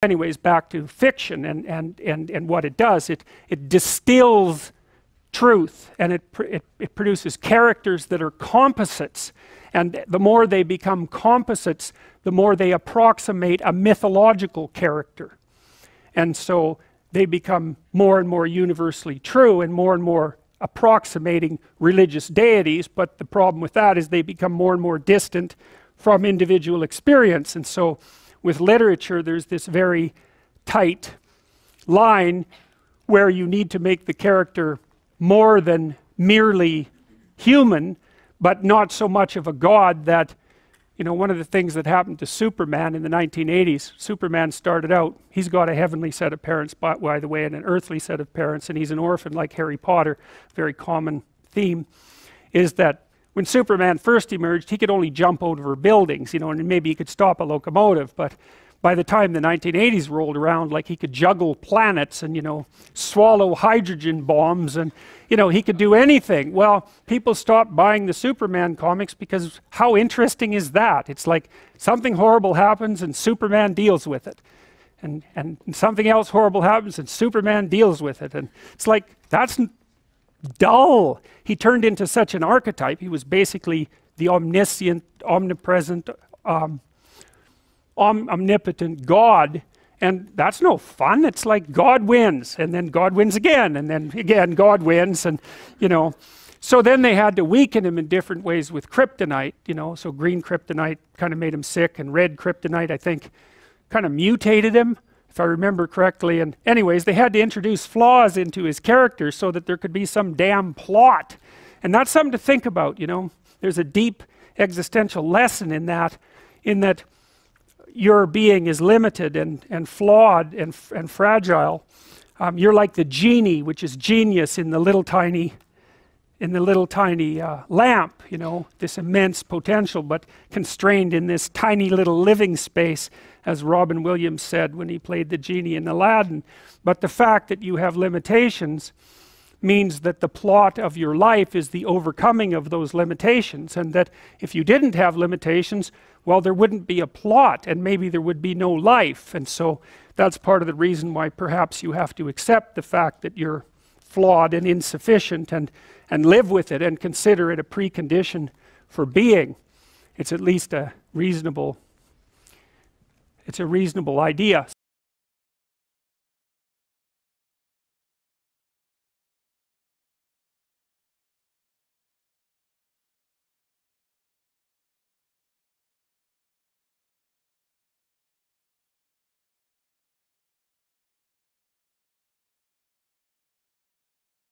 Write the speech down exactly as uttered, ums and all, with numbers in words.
Anyways, back to fiction and, and, and, and what it does. It, it distills truth, and it, pr it, it produces characters that are composites. And the more they become composites, the more they approximate a mythological character. And so they become more and more universally true and more and more approximating religious deities. But the problem with that is they become more and more distant from individual experience. And so with literature, there's this very tight line where you need to make the character more than merely human, but not so much of a god that, you know, one of the things that happened to Superman in the nineteen eighties, Superman started out, he's got a heavenly set of parents, by the way, and an earthly set of parents, and he's an orphan like Harry Potter. Very common theme is that when Superman first emerged, he could only jump over buildings, you know, and maybe he could stop a locomotive, but by the time the nineteen eighties rolled around, like, he could juggle planets and, you know, swallow hydrogen bombs and, you know, he could do anything. Well, people stopped buying the Superman comics because how interesting is that? It's like something horrible happens and Superman deals with it. And, and something else horrible happens and Superman deals with it. And it's like, that's dull. He turned into such an archetype. He was basically the omniscient, omnipresent, um, om omnipotent God, and that's no fun. It's like God wins, and then God wins again, and then again God wins, and, you know. So then they had to weaken him in different ways with kryptonite, you know. So green kryptonite kind of made him sick, and red kryptonite, I think, kind of mutated him, if I remember correctly. And anyways, they had to introduce flaws into his character so that there could be some damn plot. And that's something to think about, you know. There's a deep existential lesson in that, in that your being is limited and, and flawed and, and fragile. Um, you're like the genie, which is genius in the little tiny, in the little tiny uh, lamp, you know, this immense potential, but constrained in this tiny little living space, as Robin Williams said when he played the genie in Aladdin. But the fact that you have limitations means that the plot of your life is the overcoming of those limitations, and that if you didn't have limitations, well, there wouldn't be a plot, and maybe there would be no life. And so that's part of the reason why perhaps you have to accept the fact that you're flawed and insufficient, and and live with it and consider it a precondition for being. It's at least a reasonable It's a reasonable idea.